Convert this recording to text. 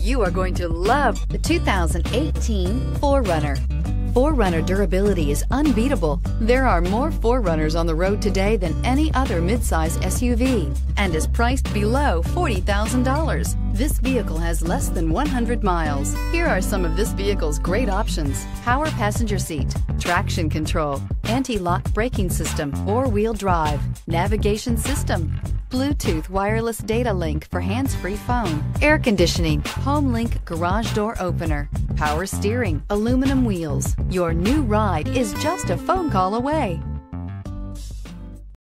You are going to love the 2018 4runner. 4runner durability is unbeatable. There are more 4runners on the road today than any other midsize SUV and is priced below $40,000. This vehicle has less than 100 miles. Here are some of this vehicle's great options: power passenger seat, traction control, anti-lock braking system, four-wheel drive, navigation system, Bluetooth wireless data link for hands-free phone, air conditioning, HomeLink garage door opener, power steering, aluminum wheels. Your new ride is just a phone call away.